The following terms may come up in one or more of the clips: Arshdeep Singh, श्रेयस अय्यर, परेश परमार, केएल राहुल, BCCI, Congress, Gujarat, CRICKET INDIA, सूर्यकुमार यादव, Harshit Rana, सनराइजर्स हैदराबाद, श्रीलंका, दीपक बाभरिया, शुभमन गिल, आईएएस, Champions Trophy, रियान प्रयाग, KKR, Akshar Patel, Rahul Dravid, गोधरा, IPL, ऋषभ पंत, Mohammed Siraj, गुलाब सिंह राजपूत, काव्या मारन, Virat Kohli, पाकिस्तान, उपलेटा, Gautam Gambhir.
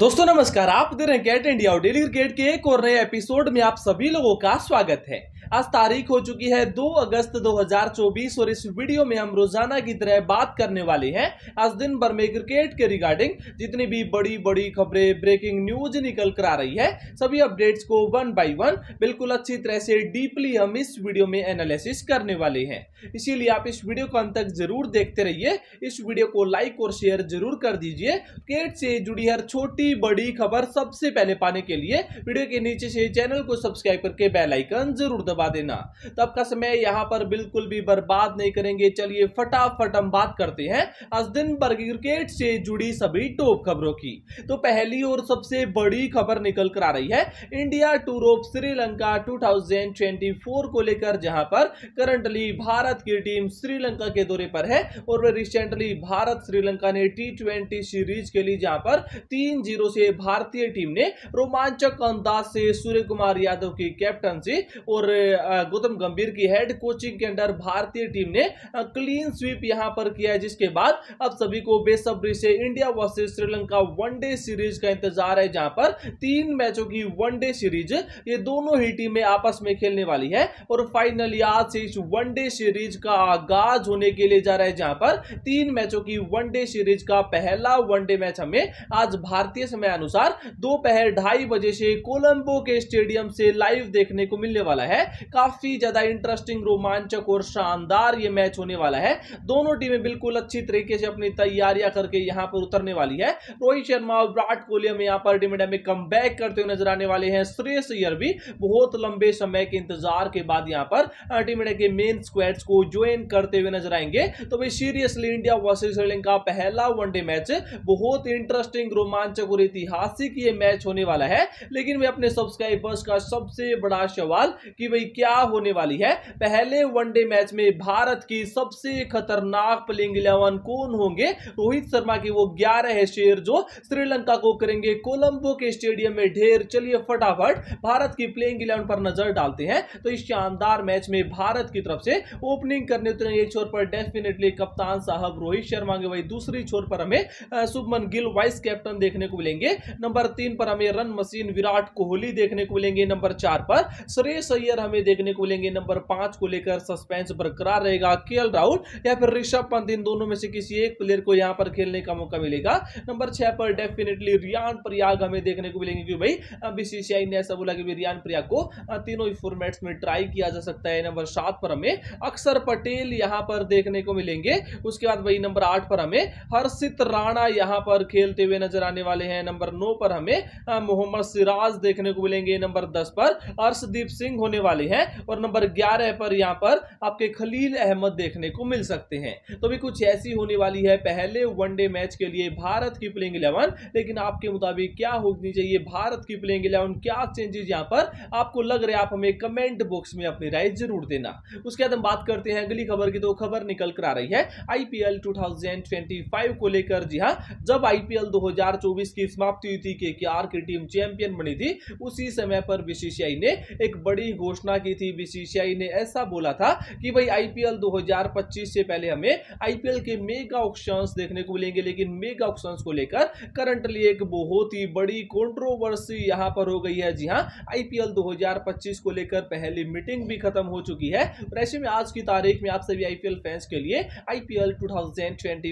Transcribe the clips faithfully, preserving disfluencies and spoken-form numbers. दोस्तों नमस्कार, आप दे रहे हैं क्रिकेट इंडिया और डेली क्रिकेट के एक और नए एपिसोड में आप सभी लोगों का स्वागत है। आज तारीख हो चुकी है दो अगस्त दो हज़ार चौबीस और इस वीडियो में हम रोजाना की तरह बात करने वाले हैं आज दिन भर में क्रिकेट के रिगार्डिंग जितनी भी बड़ी बड़ी खबरें, ब्रेकिंग न्यूज निकल कर आ रही है, सभी अपडेट्स को वन बाय वन बिल्कुल अच्छी तरह से डीपली हम इस वीडियो में एनालिसिस करने वाले हैं। इसीलिए आप इस वीडियो को अंत तक जरूर देखते रहिए, इस वीडियो को लाइक और शेयर जरूर कर दीजिए। क्रिकेट से जुड़ी हर छोटी बड़ी खबर सबसे पहले पाने के लिए वीडियो के नीचे से चैनल को सब्सक्राइब करके बेल आइकन जरूर दबा देना। तो आपका समय यहां पर बिल्कुल भी बर्बाद नहीं करेंगे, चलिए फटाफट हम बात करते हैं आज दिन भर क्रिकेट से जुड़ी सभी टॉप खबरों की। तो पहली और सबसे बड़ी खबर निकल कर आ रही है इंडिया टूर ऑफ श्रीलंका दो हज़ार चौबीस को लेकर, जहां पर करंटली भारत की टीम श्रीलंका के दौरे पर है और रिसेंटली भारत श्रीलंका ने टी ट्वेंटी सीरीज के लिए जहां पर तीन से भारतीय टीम ने रोमांचक अंदाज से सूर्यकुमार यादव की कैप्टनसी और गौतम गंभीर की हेड कोचिंग के अंडर भारतीय टीम ने क्लीन स्वीप यहां पर किया है, जिसके बाद अब सभी को बेसब्री से India versus श्रीलंका one day series का इंतजार है, जहां पर तीन मैचों की वनडे सीरीज ये दोनों ही टीमें आपस में खेलने वाली है और फाइनली आज से इस वनडे सीरीज का आगाज होने के लिए जा रहा है, जहां पर तीन मैचों की वनडे सीरीज का पहला वनडे मैच हमें आज भारतीय समय अनुसार दोपहर ढाई बजे से कोलंबो के स्टेडियम से लाइव देखने को मिलने वाला है। काफी ज्यादा इंटरेस्टिंग, रोमांचक और शानदार ये मैच होने वाला है। दोनों टीमें बिल्कुल अच्छी तरीके से अपनी तैयारियां करके यहां पर उतरने वाली है। रोहित शर्मा और विराट कोहली में यहां पर डिमेंडम कमबैक करते हुए नजर आने वाले हैं। श्रेयस अय्यर भी बहुत लंबे समय के इंतजार के बाद यहां पर टीम इंडिया के मेन स्क्वाड्स को ज्वाइन करते हुए नजर आएंगे। तो भाई सीरियसली इंडिया वर्सेस श्रीलंका पहला वनडे मैच बहुत इंटरेस्टिंग, रोमांचक, ऐतिहासिक ये मैच होने वाला है। लेकिन मैं अपने सब्सक्राइबर्स का सबसे बड़ा सवाल कि भाई क्या होने वाली है, पहले वनडे मैच में भारत की सबसे खतरनाक प्लेइंग इलेवन कौन होंगे? रोहित शर्मा की वो ग्यारह है शेर जो श्रीलंका को करेंगे कोलंबो के स्टेडियम में ढेर। चलिए फटाफट भारत की प्लेइंग इलेवन पर नजर डालते हैं। तो इस शानदार मैच में भारत की तरफ से ओपनिंग करने उतरेंगे एक छोर पर डेफिनेटली कप्तान साहब रोहित शर्मा के, वही दूसरी छोर पर हमें शुभमन गिल वाइस कैप्टन देखने को मिलेंगे। नंबर तीन पर हमें रन मशीन विराट कोहली देखने को मिलेंगे। नंबर चार पर श्रेयस अय्यर हमें देखने को मिलेंगे। नंबर पांच को लेकर सस्पेंस बरकरार रहेगा, केएल राहुल या फिर ऋषभ पंत, इन दोनों में से किसी एक प्लेयर को यहां पर खेलने का मौका मिलेगा। नंबर छह पर डेफिनेटली रियान प्रयाग हमें देखने को मिलेंगे, क्योंकि भाई बीसीसीआई ने ऐसा बोला कि रियान प्रयाग को तीनों फॉर्मेट्स में ट्राई किया जा सकता है। नंबर सात पर हमें अक्षर पटेल यहां पर देखने को मिलेंगे। उसके बाद वही नंबर आठ पर हमें हर्षित राणा यहां पर खेलते हुए नजर आने वाले हैं। नंबर नौ पर हमें मोहम्मद सिराज देखने को मिलेंगे। नंबर दस पर अर्शदीप सिंह होने वाले हैं और नंबर ग्यारह पर यहां पर आपके खलील अहमद देखने को मिल सकते हैं। तो भी कुछ ऐसी होने वाली है पहले वनडे मैच के लिए भारत की प्लेइंग इलेवन। लेकिन आपके मुताबिक क्या होनी चाहिए भारत की प्लेइंग इलेवन, क्या चेंजेस यहां पर आपको लग रहे हैं, आप हमें कमेंट बॉक्स में अपनी राय जरूर देना। उसके बाद हम बात करते हैं अगली खबर की। तो खबर निकल कर आ रही है आईपीएल दो हज़ार पच्चीस को लेकर। जी हां, जब आईपीएल दो हज़ार चौबीस की समाप्ति हुई थी, केकेआर की टीम चैंपियन बनी थी, उसी समय पर बीसीसीआई ने एक बड़ी घोषणा की थी। बीसीसीआई ने ऐसा बोला था कि भाई आईपीएल दो हज़ार पच्चीस से पहले हमें आईपीएल के मेगा ऑक्शंस देखने को मिलेंगे। लेकिन मेगा ऑक्शंस को लेकर करंटली एक बहुत ही बड़ी कंट्रोवर्सी यहां पर हो गई है। जी हां, आईपीएल दो हज़ार पच्चीस को लेकर पहली मीटिंग भी खत्म हो चुकी है और ऐसे में आज की तारीख में आप सभी आईपीएल फैंस के लिए आईपीएल दो हज़ार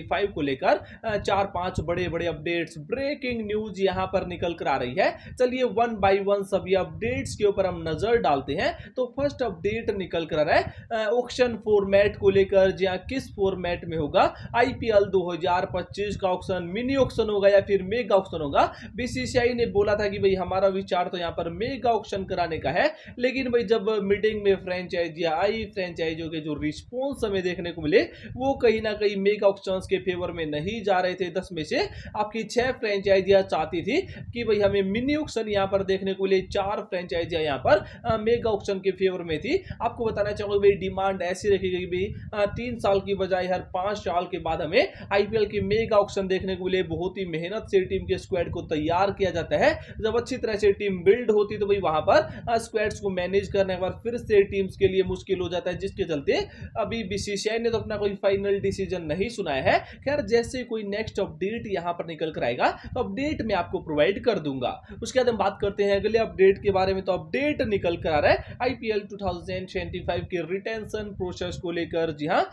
पच्चीस को लेकर चार पांच बड़े बड़े अपडेट्स, ब्रेकिंग न्यूज यहां पर निकल कर आ रही है। चलिए वन बाय वन सभी अपडेट्स के ऊपर हम नजर डालते हैं। तो फर्स्ट अपडेट निकल कर आ रहा है ऑक्शन फॉर्मेट को लेकर। जी हां, किस फॉर्मेट में होगा आईपीएल दो हज़ार पच्चीस का ऑक्शन, मिनी ऑक्शन होगा या फिर मेगा ऑक्शन होगा? बीसीसीआई ने बोला था कि भाई हमारा विचार तो यहां पर मेगा ऑक्शन कराने का है। लेकिन भाई जब मीटिंग में फ्रेंचाइजी आई, फ्रेंचाइजियों के जो रिस्पॉन्स हमें देखने को मिले वो कहीं ना कहीं मेगा ऑक्शन के फेवर में नहीं जा रहे थे। दस में से आपकी छह फ्रेंचाइजियां चाहती थी कि भाई हमें मिनी ऑक्शन यहां पर देखने को मिले, चार फ्रेंचाइजियां यहां पर मेगा ऑक्शन सिस्टम के फेवर में थी। आपको बताना चाहूंगा भाई डिमांड ऐसी रखेगी भाई तीन साल की बजाय हर पांच साल के बाद हमें आईपीएल के मेगा ऑक्शन देखने को मिले। बहुत ही मेहनत से टीम के स्क्वाड को तैयार किया जाता है, जब अच्छी तरह से टीम बिल्ड होती तो भाई वहां पर स्क्वाड्स को मैनेज करने के बाद फिर से टीम्स के लिए मुश्किल हो जाता है, जिसके चलते अभी बीसीसीआई ने तो अपना कोई फाइनल डिसीजन नहीं सुनाया है। खैर जैसे कोई नेक्स्ट अपडेट यहां पर निकल कर आएगा तो अपडेट में आपको प्रोवाइड कर दूंगा। उसके बाद हम बात करते हैं अगले अपडेट के बारे में। तो अपडेट निकल कर आ रहा है आईपीएल दो हज़ार पच्चीस के रिटेंशन प्रोसेस को लेकर। जी हाँ,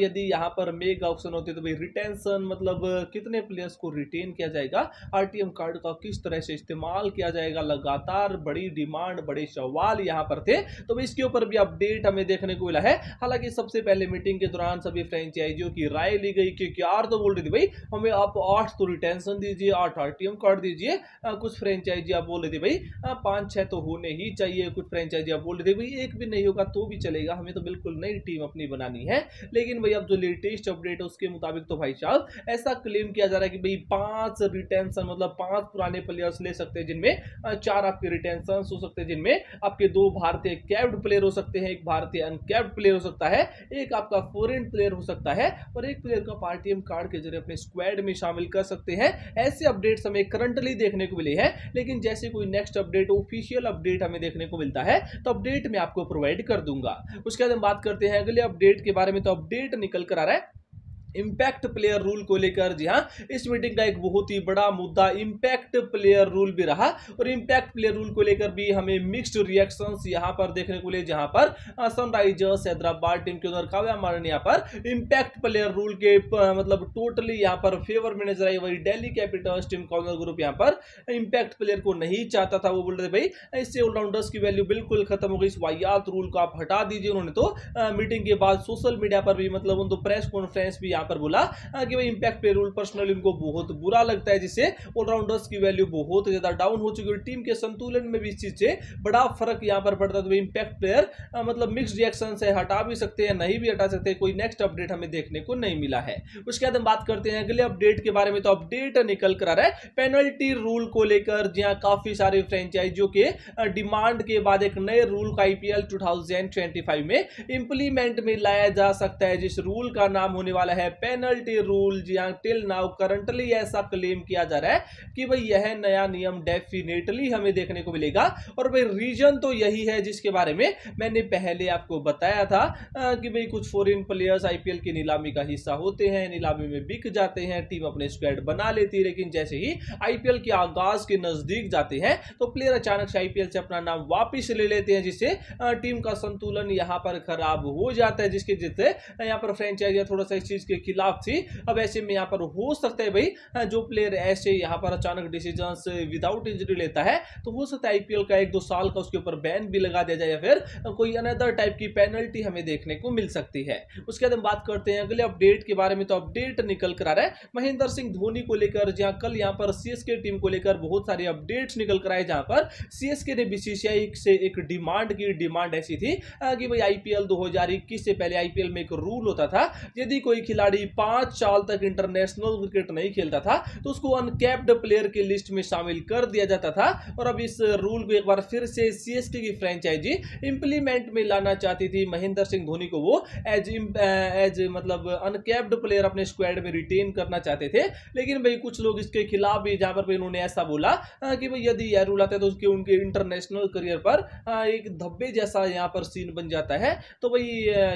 यदि यहाँ पर मेगा ऑक्शन होते तो भाई रिटेंशन मतलब कितने प्लेयर्स को रिटेन किया जाएगा, आरटीएम कार्ड का किस तरह से इस्तेमाल किया जाएगा, लगातार बड़ी डिमांड बड़े सवाल यहाँ पर थे। तो इसके ऊपर भी अपडेट हमें देखने को मिला है। हालांकि सबसे पहले मीटिंग के दौरान सभी फ्रेंचाइजियों की राय ली गई। केकेआर तो बोल रही थी भाई हमें आप आठ तो रिटेंशन दीजिए, आठ आरटीएम कार्ड दीजिए। कुछ फ्रेंचाइजी आप बोल रहे थे भाई पाँच छः तो होने ही चाहिए। कुछ फ्रेंचाइजी आप बोल रहे थे भाई एक भी नहीं होगा तो भी चलेगा, हमें तो बिल्कुल नई टीम अपनी बनानी है। लेकिन भाई अब जो लेटेस्ट अपडेट है उसके मुताबिक तो भाई साहब ऐसा क्लेम किया जा रहा है कि भाई पांच रिटेंशन मतलब पांच पुराने प्लेयर्स ले सकते हैं, जिनमें चार आपके रिटेंशन हो सकते हैं, जिनमें आपके दो भारतीय कैप्ड प्लेयर हो सकते हैं, एक भारतीय अनकैप्ड प्लेयर हो सकता है, एक आपका फॉरेन प्लेयर हो सकता है और एक प्लेयर को आरटीएम कार्ड के जरिए अपने स्क्वाड में शामिल कर सकते हैं। ऐसे अपडेट्स हमें करंटली देखने को मिले हैं। लेकिन जैसे कोई नेक्स्ट अपडेट ऑफिशियल अपडेट हमें देखने को मिलता है तो अपडेट में आपको प्रोवाइड कर दूंगा। उसके बाद हम बात करते हैं अगले अपडेट के बारे में। तो अपडेट निकल कर आ रहा है इम्पैक्ट प्लेयर रूल को लेकर। जी हाँ, इस मीटिंग का एक बहुत ही बड़ा मुद्दा इम्पैक्ट प्लेयर रूल भी रहा और इम्पैक्ट प्लेयर रूल को लेकर भी हमें मिक्स्ड रिएक्शंस यहाँ पर देखने को मिले, जहाँ पर सनराइजर्स हैदराबाद टीम के ओनर काव्या मारन यहाँ पर इम्पैक्ट प्लेयर रूल के मतलब टोटली यहाँ पर फेवर में नजर आई। वही दिल्ली कैपिटल्स टीम का ओनर ग्रुप यहाँ पर इम्पैक्ट प्लेयर को नहीं चाहता था। वो बोल रहे थे भाई इससे ऑलराउंडर्स की वैल्यू बिल्कुल खत्म हो गई, इस वाहियात रूल को आप हटा दीजिए। उन्होंने तो मीटिंग के बाद सोशल मीडिया पर भी मतलब उन तो प्रेस कॉन्फ्रेंस भी पर बोला कि भाई इंपैक्ट पे रूल पर्सनली उनको बहुत बुरा लगता है, जिससे ऑलराउंडर्स की वैल्यू बहुत ज्यादा डाउन हो चुकी है, टीम के संतुलन में भी इस चीज से बड़ा फर्क यहां पर पड़ता है। तो इंपैक्ट प्लेयर मतलब मिक्स्ड रिएक्शन से हटा भी सकते हैं, नहीं भी हटा सकते, कोई नेक्स्ट अपडेट हमें देखने को नहीं मिला है। उसके बाद हम बात करते हैं अगले अपडेट के बारे में। तो अपडेट निकल कर आ रहा है पेनल्टी रूल को लेकर। जहां काफी सारे फ्रेंचाइजियों के डिमांड के बाद एक नए रूल का आईपीएल दो हज़ार पच्चीस में इंप्लीमेंट में लाया जा सकता है, जिस रूल का नाम होने वाला है पेनल्टी रूल। जी हाँ, टिल नाउ करंटली ऐसा क्लेम किया जा रहा है कि भाई यह नया नियम डेफिनेटली हमें देखने को मिलेगा। और भाई रीजन तो यही है जिसके बारे में मैंने पहले आपको बताया था कि भाई कुछ फॉरेन प्लेयर्स आईपीएल की नीलामी का हिस्सा होते हैं, नीलामी में बिक जाते हैं, टीम अपने स्क्वाड बना लेती है। लेकिन जैसे ही आईपीएल के आगाज के नजदीक जाते हैं तो प्लेयर अचानक से आईपीएल से अपना नाम वापिस ले लेते हैं, जिससे टीम का संतुलन यहाँ पर खराब हो जाता है, जिसके जिससे यहाँ पर फ्रेंचाइजी थोड़ा सा इस चीज के खिलाफ थी। अब ऐसे में यहाँ पर हो सकता है भाई जो प्लेयर ऐसे यहाँ पर अचानक डिसीजन से विदाउट इंजरी लेता है तो हो सकता है आईपीएल का एक दो साल का उसके ऊपर बैन भी लगा दिया जाए या फिर कोई अनदर टाइप की पेनल्टी हमें देखने को मिल सकती है। उसके बाद हम बात करते हैं अगले अपडेट के बारे में। तो अपडेट निकल कर आ रहा है महेंद्र सिंह धोनी को लेकर। जहाँ कल यहाँ पर सीएसके टीम को लेकर बहुत सारे अपडेट्स निकल कर आए, जहाँ पर सीएसके ने बीसीसीआई से एक डिमांड की डिमांड ऐसी थी कि भाई आईपीएल दो हजार इक्कीस से पहले आईपीएल में एक रूल होता था यदि कोई खिलाड़ी पांच साल तक इंटरनेशनल क्रिकेट नहीं खेलता था तो उसको अनकैप्ड प्लेयर की लिस्ट में शामिल कर दिया जाता था। और अब इस रूल को एक बार फिर से सीएसके की फ्रेंचाइजी इंप्लीमेंट में लाना चाहती थी। महेंद्र सिंह धोनी को वो एज एज मतलब अनकैप्ड प्लेयर अपने स्क्वाड में रिटेन करना चाहते थे। लेकिन भाई कुछ लोग इसके खिलाफ भी, जहां पर उन्होंने ऐसा बोला कि भाई यदि यह रूल आता है तो उसके उनके इंटरनेशनल करियर पर एक धब्बे जैसा यहाँ पर सीन बन जाता है। तो भाई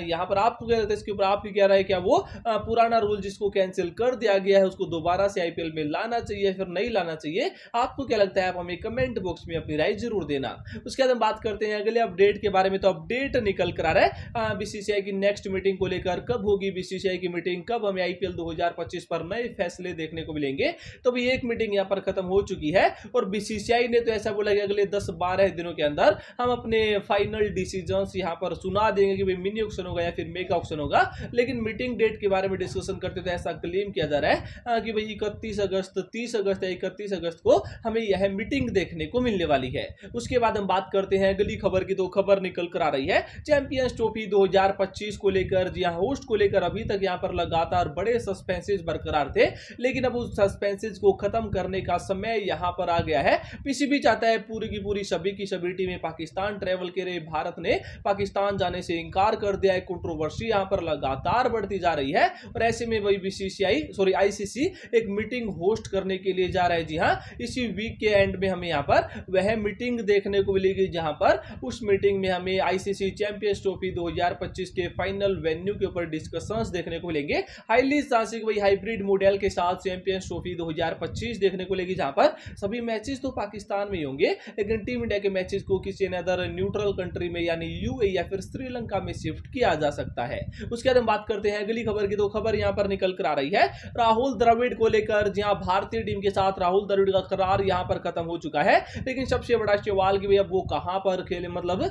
यहाँ पर आपको कह रहे थे, इसके ऊपर आप क्या राय? क्या वो पुराना रूल जिसको कैंसिल कर दिया गया है उसको दोबारा से आईपीएल में लाना चाहिए फिर नहीं लाना चाहिए? आपको क्या लगता है? आप हमें कमेंट बॉक्स में अपनी राय जरूर देना। उसके बाद हम बात करते हैं अगले अपडेट के बारे में। तो अपडेट निकल कर आ रहा है बीसीसीआई की नेक्स्ट मीटिंग को लेकर। कब होगी बीसीसीआई की मीटिंग? कब हमें आईपीएल दो हज़ार पच्चीस पर नए फैसले देखने को मिलेंगे? तो भी एक मीटिंग यहाँ पर खत्म हो चुकी है और बीसीसीआई ने तो ऐसा बोला कि अगले दस बारह दिनों के अंदर हम अपने फाइनल डिसीजन यहाँ पर सुना देंगे कि भाई मिनी ऑक्शन होगा या फिर मेगा ऑक्शन होगा। लेकिन मीटिंग डेट के बारे बारे में डिस्कशन करते तो ऐसा क्लेम किया जा रहा है कि भाई इकतीस अगस्त तीस अगस्त या इकतीस अगस्त को हमें यह मीटिंग देखने को मिलने वाली है। उसके बाद हम बात करते हैं अगली खबर की, तो खबर निकल कर आ रही है चैंपियंस ट्रॉफी दो हज़ार पच्चीस को लेकर। जी हां, होस्ट को लेकर अभी तक यहां पर लगातार बड़े सस्पेंसेस बरकरार थे, लेकिन अब उस सस्पेंसेस को खत्म करने का समय यहां पर आ गया है। पीसीबी चाहता है पूरी की पूरी सभी की सभी टीमें पाकिस्तान ट्रेवल करें। भारत ने पाकिस्तान जाने से इंकार कर दिया है। कंट्रोवर्सी यहां पर लगातार बढ़ती जा रही है और ऐसे में वही बीसीसीआई सॉरी आईसीसी एक मीटिंग होस्ट करने के लिए जा रहा है। जी हां, इसी वीक के एंड में हमें यहां पर वह मीटिंग देखने को मिलेगी जहां पर उस मीटिंग में हमें आईसीसी चैंपियंस ट्रॉफी दो हज़ार पच्चीस के फाइनल वेन्यू के ऊपर डिस्कशंस देखने को मिलेंगे। हाईली चांसेस वही हाइब्रिड मॉडल के साथ चैंपियंस ट्रॉफी दो हज़ार पच्चीस देखने को मिलेगी जहां पर सभी मैचेस तो पाकिस्तान में होंगे, लेकिन टीम इंडिया के मैचेस को किसी अनदर न्यूट्रल कंट्री में यानी यूएई या फिर श्रीलंका में शिफ्ट किया जा सकता है। उसके बाद हम बात करते हैं अगली खबर की, तो खबर यहां पर निकल कर आ रही है राहुल द्रविड़ को लेकर। जी हां, भारतीय टीम के साथ राहुल द्रविड़ का करार यहां पर खत्म हो चुका है, लेकिन सबसे बड़ा सवाल कि भाई अब वो कहां पर खेले, मतलब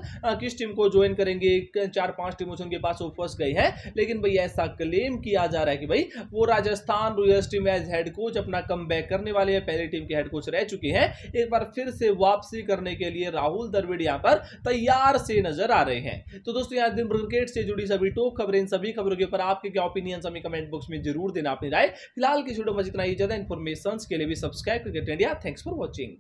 किस टीम को ज्वाइन करेंगे। चार पांच टीमों से उनके पास वो फंस गई है, लेकिन भाई ऐसा क्लेम किया जा रहा है कि भाई वो Rajasthan Royals team as head coach अपना कमबैक करने वाले हैं। पहले टीम के हेड कोच रह चुके हैं, एक बार फिर से वापसी करने के लिए राहुल द्रविड़ यहां पर तैयार से नजर आ रहे हैं। तो दोस्तों यहां दिन क्रिकेट से जुड़ी सभी टॉप खबरें, सभी खबरों के ऊपर आपके क्या ओपिनियन हमें कमेंट बॉक्स में जरूर देना अपनी राय। फिलहाल की वीडियो में इतना ही, ज्यादा इन्फॉर्मेशन के लिए भी सब्सक्राइब करके रखिए। Thanks for watching.